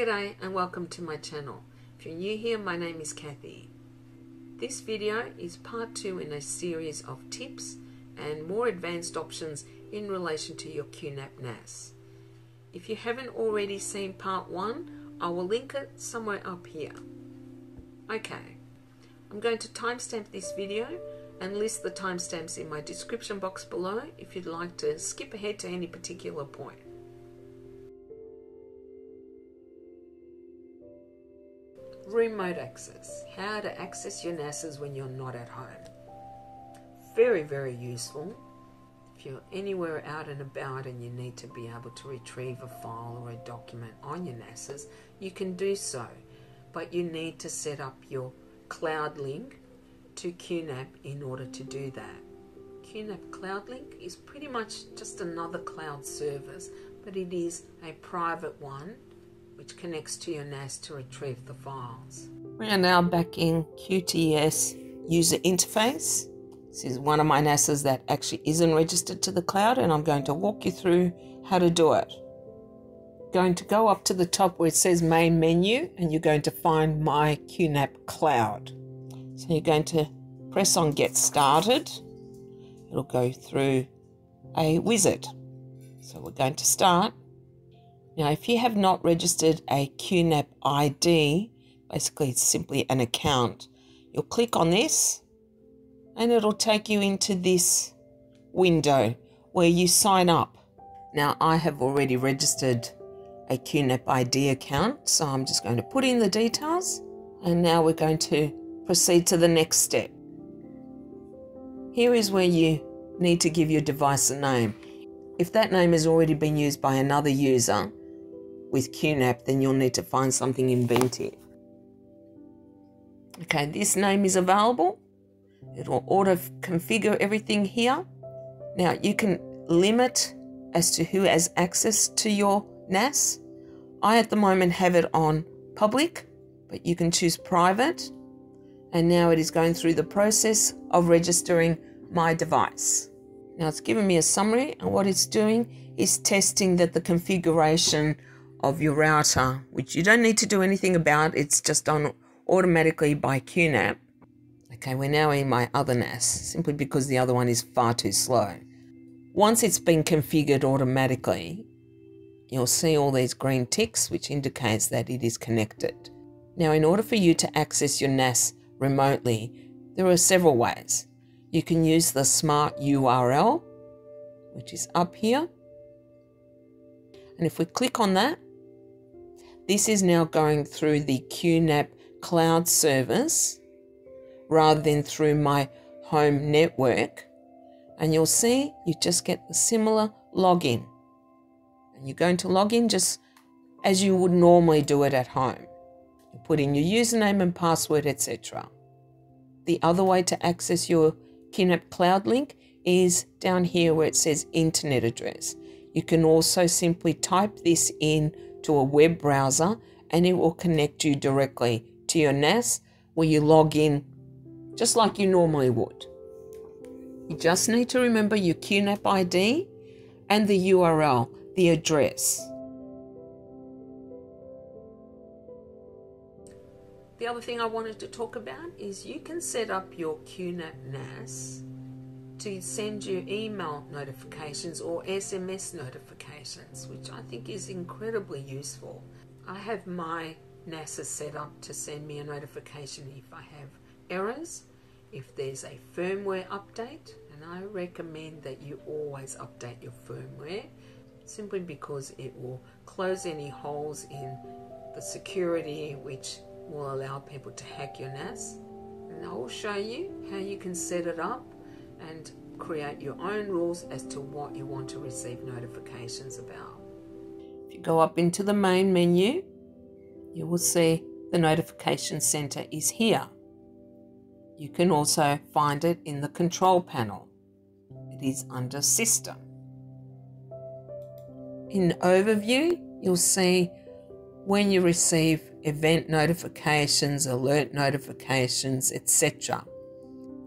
G'day and welcome to my channel. If you're new here, my name is Kathy. This video is part 2 in a series of tips and more advanced options in relation to your QNAP NAS. If you haven't already seen part 1, I will link it somewhere up here. Okay, I'm going to timestamp this video and list the timestamps in my description box below if you'd like to skip ahead to any particular point. Remote access. How to access your NASs when you're not at home. Very, very useful if you're anywhere out and about and you need to be able to retrieve a file or a document on your NASs, you can do so, but you need to set up your cloud link to QNAP in order to do that. QNAP Cloud Link is pretty much just another cloud service, but it is a private one which connects to your NAS to retrieve the files. We are now back in QTS user interface. This is one of my NASs that actually isn't registered to the cloud, and I'm going to walk you through how to do it. Going to go up to the top where it says main menu, and you're going to find my QNAP Cloud. So you're going to press on get started. It'll go through a wizard. So we're going to start. Now, if you have not registered a QNAP ID, basically it's simply an account, you'll click on this and it'll take you into this window where you sign up. Now, I have already registered a QNAP ID account, so I'm just going to put in the details, and now we're going to proceed to the next step. Here is where you need to give your device a name. If that name has already been used by another user with QNAP, then you'll need to find something inventive. Okay, this name is available. It will auto-configure everything here. Now, you can limit as to who has access to your NAS. I, at the moment, have it on public, but you can choose private. And now it is going through the process of registering my device. Now, it's given me a summary, and what it's doing is testing that the configuration of your router, which you don't need to do anything about, it's just done automatically by QNAP. Okay, we're now in my other NAS, simply because the other one is far too slow. Once it's been configured automatically, you'll see all these green ticks, which indicates that it is connected. Now, in order for you to access your NAS remotely, there are several ways. You can use the smart URL, which is up here. And if we click on that, this is now going through the QNAP cloud service rather than through my home network. And you'll see you just get the similar login. And you're going to log in just as you would normally do it at home. You put in your username and password, etc. The other way to access your QNAP Cloud Link is down here where it says internet address. You can also simply type this in to a web browser and it will connect you directly to your NAS where you log in just like you normally would. You just need to remember your QNAP ID and the URL, the address. The other thing I wanted to talk about is you can set up your QNAP NAS to send you email notifications or SMS notifications, which I think is incredibly useful. I have my NAS set up to send me a notification if I have errors, if there's a firmware update, and I recommend that you always update your firmware simply because it will close any holes in the security which will allow people to hack your NAS. And I will show you how you can set it up and create your own rules as to what you want to receive notifications about. If you go up into the main menu, you will see the notification center is here. You can also find it in the control panel. It is under system. In overview, you'll see when you receive event notifications, alert notifications, etc.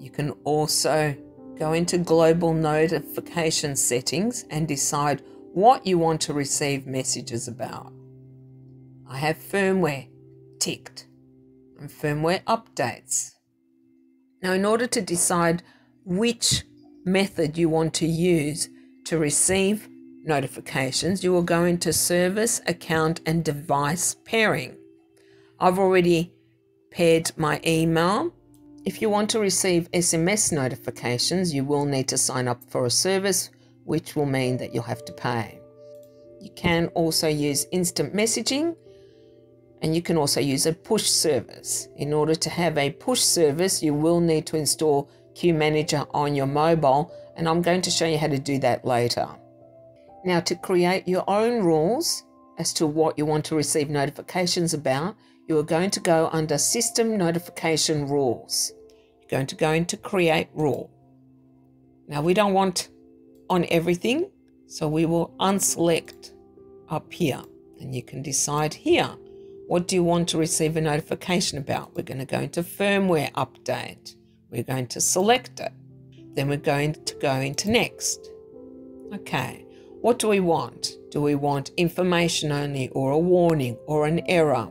You can also go into global notification settings and decide what you want to receive messages about. I I have firmware ticked and firmware updates. Now, in order to decide which method you want to use to receive notifications, you will go into service, account and device pairing. I've already paired my email. If you want to receive SMS notifications, you will need to sign up for a service, which will mean that you'll have to pay. You can also use instant messaging, and you can also use a push service. In order to have a push service, you will need to install QManager on your mobile, and I'm going to show you how to do that later. Now, to create your own rules as to what you want to receive notifications about, you are going to go under System Notification Rules. You're going to go into Create Rule. Now, we don't want on everything, so we will unselect up here, and you can decide here, what do you want to receive a notification about? We're going to go into Firmware Update. We're going to select it. Then we're going to go into Next. Okay. What do we want? Do we want information only, or a warning, or an error?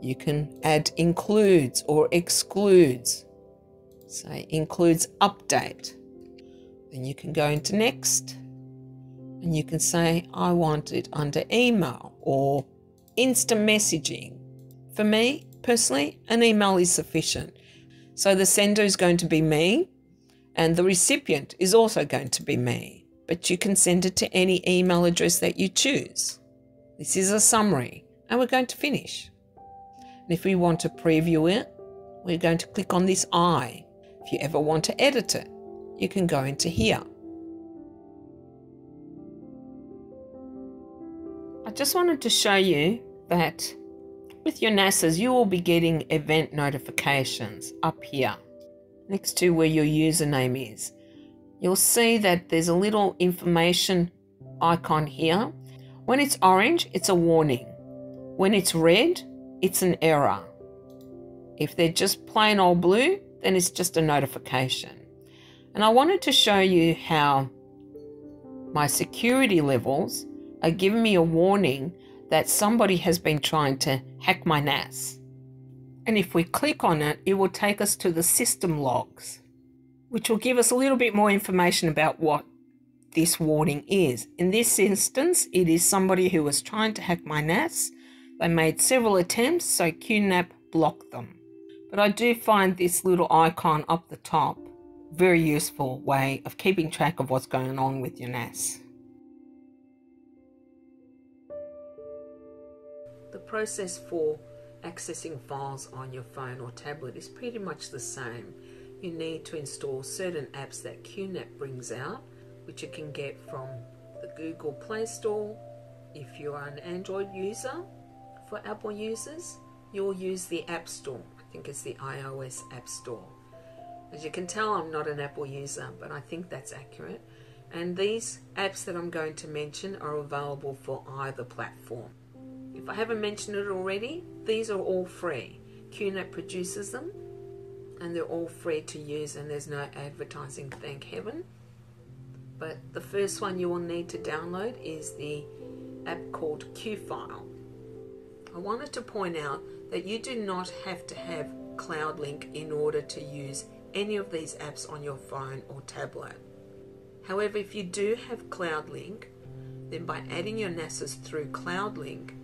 You can add includes or excludes. Say includes update. Then you can go into next, and you can say, I want it under email or instant messaging. For me personally, an email is sufficient. So the sender is going to be me, and the recipient is also going to be me. But you can send it to any email address that you choose. This is a summary, and we're going to finish. And if we want to preview it, we're going to click on this eye. If you ever want to edit it, you can go into here. I just wanted to show you that with your NASAs, you will be getting event notifications up here, next to where your username is. You'll see that there's a little information icon here. When it's orange, it's a warning. When it's red, it's an error. If they're just plain old blue, then it's just a notification. And I wanted to show you how my security levels are giving me a warning that somebody has been trying to hack my NAS. And if we click on it, it will take us to the system logs, which will give us a little bit more information about what this warning is. In this instance, it is somebody who was trying to hack my NAS. They made several attempts, so QNAP blocked them. But I do find this little icon up the top a very useful way of keeping track of what's going on with your NAS. The process for accessing files on your phone or tablet is pretty much the same. You need to install certain apps that QNAP brings out, which you can get from the Google Play Store. If you are an Android user, for Apple users, you'll use the App Store. I think it's the iOS App Store. As you can tell, I'm not an Apple user, but I think that's accurate. And these apps that I'm going to mention are available for either platform. If I haven't mentioned it already, these are all free. QNAP produces them, and they're all free to use, and there's no advertising, thank heaven. But the first one you will need to download is the app called Q-File. I wanted to point out that you do not have to have Cloud Link in order to use any of these apps on your phone or tablet. However, if you do have Cloud Link, then by adding your NASAs through Cloud Link,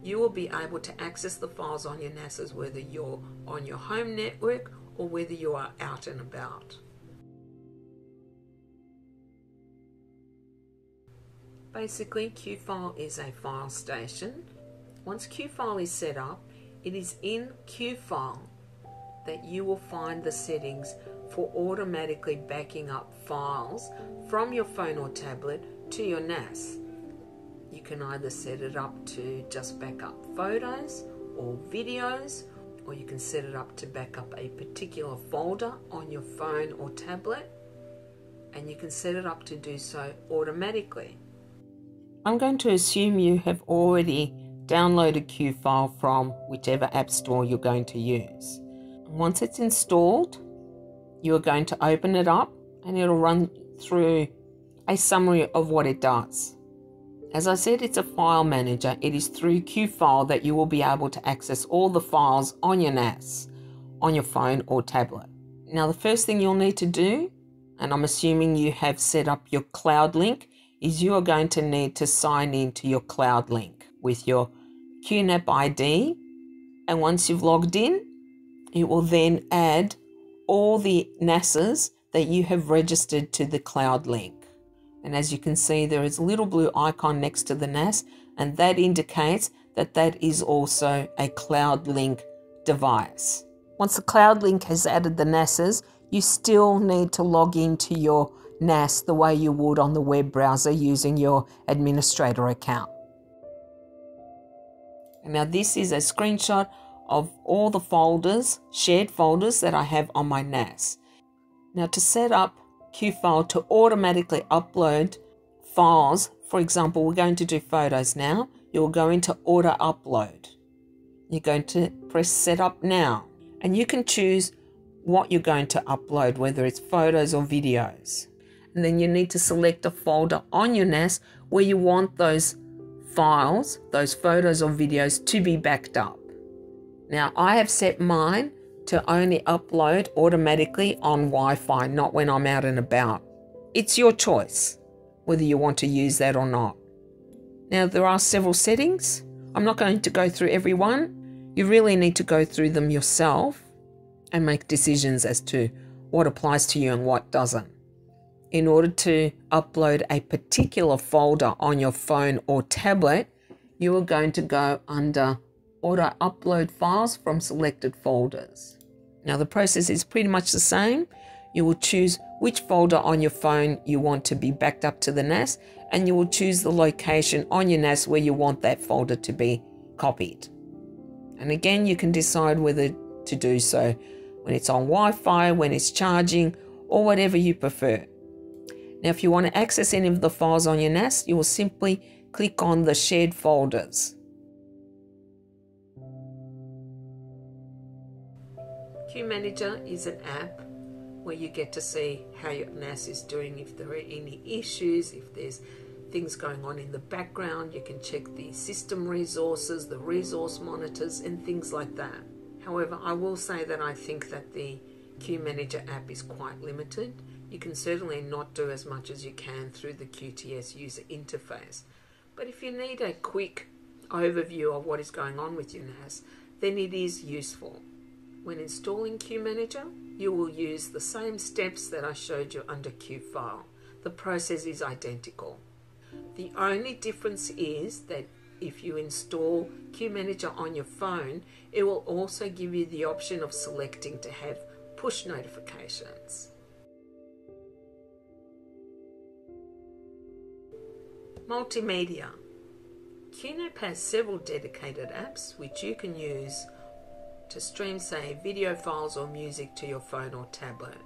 you will be able to access the files on your NASAs, whether you're on your home network or whether you are out and about. Basically, Q-File is a file station. Once Q-File is set up, it is in Q-File that you will find the settings for automatically backing up files from your phone or tablet to your NAS. You can either set it up to just back up photos or videos, or you can set it up to back up a particular folder on your phone or tablet, and you can set it up to do so automatically. I'm going to assume you have already downloaded Q-File from whichever app store you're going to use. Once it's installed, you are going to open it up, and it'll run through a summary of what it does. As I said, it's a file manager. It is through Q-File that you will be able to access all the files on your NAS, on your phone or tablet. Now, the first thing you'll need to do, and I'm assuming you have set up your Cloud Link, is you are going to need to sign in to your Cloud Link with your QNAP ID. And once you've logged in, it will then add all the NASs that you have registered to the Cloud Link. And as you can see, there is a little blue icon next to the NAS, and that indicates that that is also a Cloud Link device. Once the Cloud Link has added the NASs, you still need to log into your NAS the way you would on the web browser using your administrator account. And now this is a screenshot of all the folders, shared folders that I have on my NAS. Now to set up Q-File to automatically upload files, for example, we're going to do photos now. You'll go into Auto Upload. You're going to press Set Up Now, and you can choose what you're going to upload, whether it's photos or videos. And then you need to select a folder on your NAS where you want those files, those photos or videos, to be backed up. Now I have set mine to only upload automatically on Wi-Fi, not when I'm out and about. It's your choice whether you want to use that or not. Now there are several settings. I'm not going to go through every one. You really need to go through them yourself and make decisions as to what applies to you and what doesn't. In order to upload a particular folder on your phone or tablet, you are going to go under Auto Upload Files from Selected Folders. Now the process is pretty much the same. You will choose which folder on your phone you want to be backed up to the NAS, and you will choose the location on your NAS where you want that folder to be copied. And again, you can decide whether to do so when it's on Wi-Fi, when it's charging, or whatever you prefer. Now if you want to access any of the files on your NAS, you will simply click on the shared folders. QManager is an app where you get to see how your NAS is doing, if there are any issues, if there's things going on in the background. You can check the system resources, the resource monitors and things like that. However, I will say that I think that the QManager app is quite limited. You can certainly not do as much as you can through the QTS user interface. But if you need a quick overview of what is going on with your NAS, then it is useful. When installing QManager, you will use the same steps that I showed you under Q-File. The process is identical. The only difference is that if you install QManager on your phone, it will also give you the option of selecting to have push notifications. Multimedia. QNAP has several dedicated apps which you can use to stream, say, video files or music to your phone or tablet.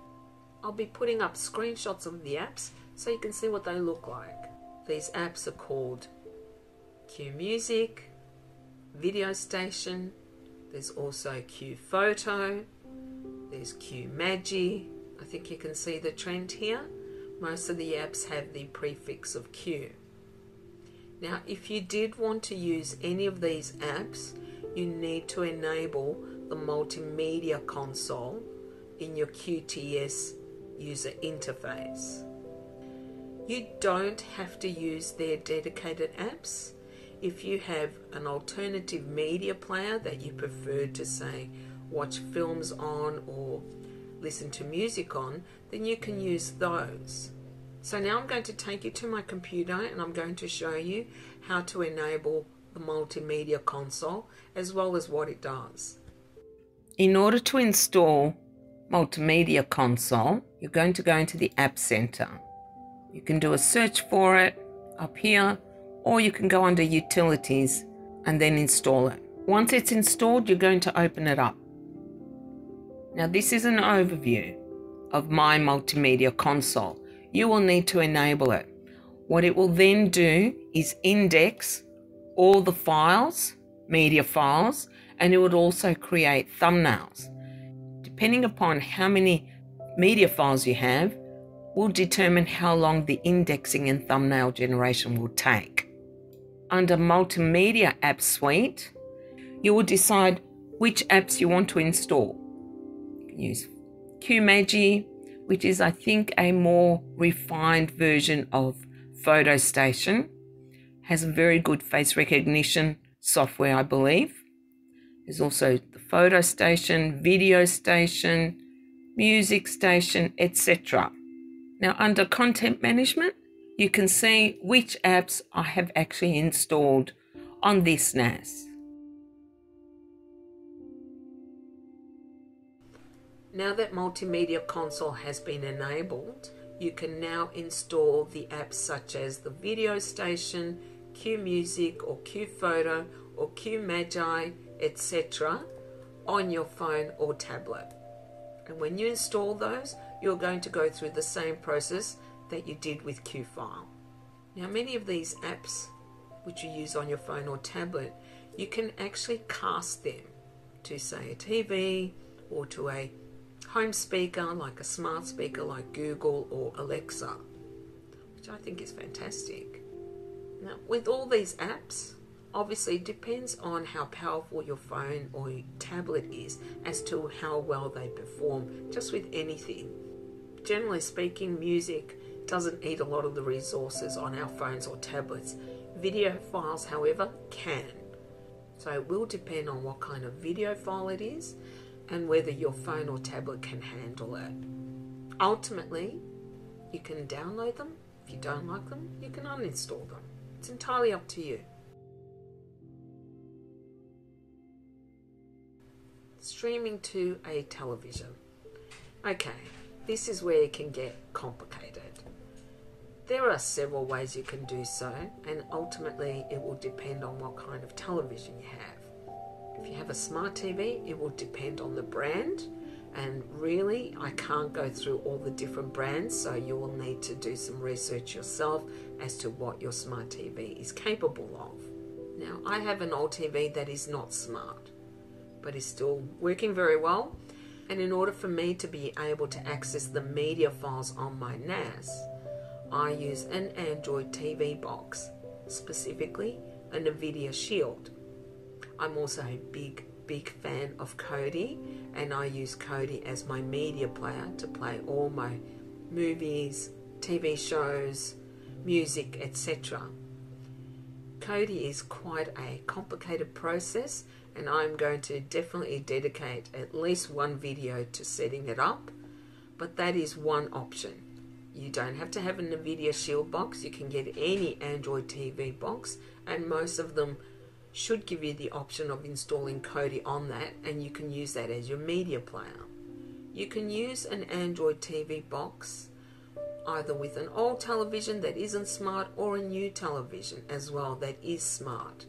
I'll be putting up screenshots of the apps so you can see what they look like. These apps are called Q Music, Video Station, there's also Q Photo, there's QMagie. I think you can see the trend here. Most of the apps have the prefix of Q. Now, if you did want to use any of these apps, you need to enable the multimedia console in your QTS user interface. You don't have to use their dedicated apps. If you have an alternative media player that you prefer to, say, watch films on or listen to music on, then you can use those. So now I'm going to take you to my computer and I'm going to show you how to enable the multimedia console as well as what it does. In order to install multimedia console, you're going to go into the App Center. You can do a search for it up here, or you can go under Utilities and then install it. Once it's installed, you're going to open it up. Now this is an overview of my multimedia console. You will need to enable it. What it will then do is index all the files, media files, and it would also create thumbnails. Depending upon how many media files you have will determine how long the indexing and thumbnail generation will take. under Multimedia App Suite, you will decide which apps you want to install. You can use QMagie, which is, I think, a more refined version of Photo Station. Has a very good face recognition software, I believe. There's also the Photo Station, Video Station, Music Station, etc. Now, under Content Management, you can see which apps I have actually installed on this NAS. Now that Multimedia Console has been enabled, you can now install the apps such as the Video Station, Q Music or Q Photo or QMagie, etc. on your phone or tablet. And when you install those, you're going to go through the same process that you did with Q-File. Now, many of these apps which you use on your phone or tablet, you can actually cast them to, say, a TV or to a home speaker like a smart speaker like Google or Alexa, which I think is fantastic. Now, with all these apps, obviously it depends on how powerful your phone or your tablet is as to how well they perform, just with anything. Generally speaking, music doesn't eat a lot of the resources on our phones or tablets. Video files, however, can. So it will depend on what kind of video file it is and whether your phone or tablet can handle it. Ultimately, you can download them. If you don't like them, you can uninstall them. It's entirely up to you. Streaming to a television. Okay, this is where it can get complicated. There are several ways you can do so, and ultimately it will depend on what kind of television you have. If you have a smart TV, it will depend on the brand, and really I can't go through all the different brands, so you will need to do some research yourself as to what your smart TV is capable of. Now, I have an old TV that is not smart, but is still working very well. And in order for me to be able to access the media files on my NAS, I use an Android TV box, specifically a Nvidia Shield. I'm also a big fan of Kodi, and I use Kodi as my media player to play all my movies, TV shows, music, etc. Kodi is quite a complicated process, and I'm going to definitely dedicate at least one video to setting it up, but that is one option. You don't have to have a Nvidia Shield box, you can get any Android TV box, and most of them should give you the option of installing Kodi on that, and you can use that as your media player. You can use an Android TV box either with an old television that isn't smart or a new television as well that is smart.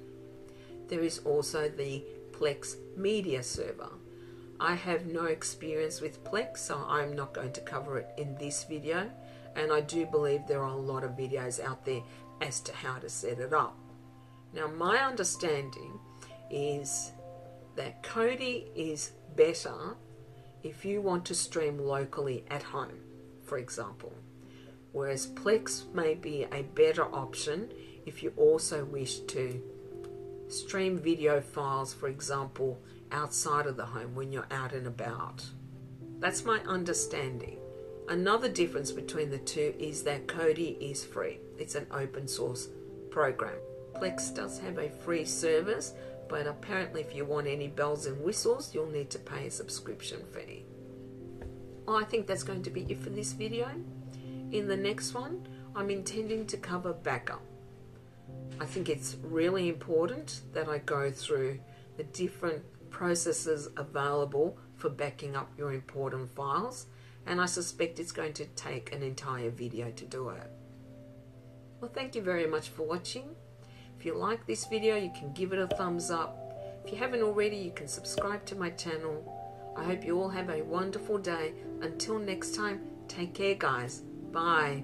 There is also the Plex media server. I have no experience with Plex, so I'm not going to cover it in this video, and I do believe there are a lot of videos out there as to how to set it up. Now, my understanding is that Kodi is better if you want to stream locally at home, for example, whereas Plex may be a better option if you also wish to stream video files, for example, outside of the home when you're out and about. That's my understanding. Another difference between the two is that Kodi is free. It's an open source program. Plex does have a free service, but apparently if you want any bells and whistles, you'll need to pay a subscription fee. Well, I think that's going to be it for this video. In the next one, I'm intending to cover backup. I think it's really important that I go through the different processes available for backing up your important files, and I suspect it's going to take an entire video to do it. Well, thank you very much for watching. If you like this video, you can give it a thumbs up. If you haven't already, you can subscribe to my channel. I hope you all have a wonderful day. Until next time, take care, guys. Bye.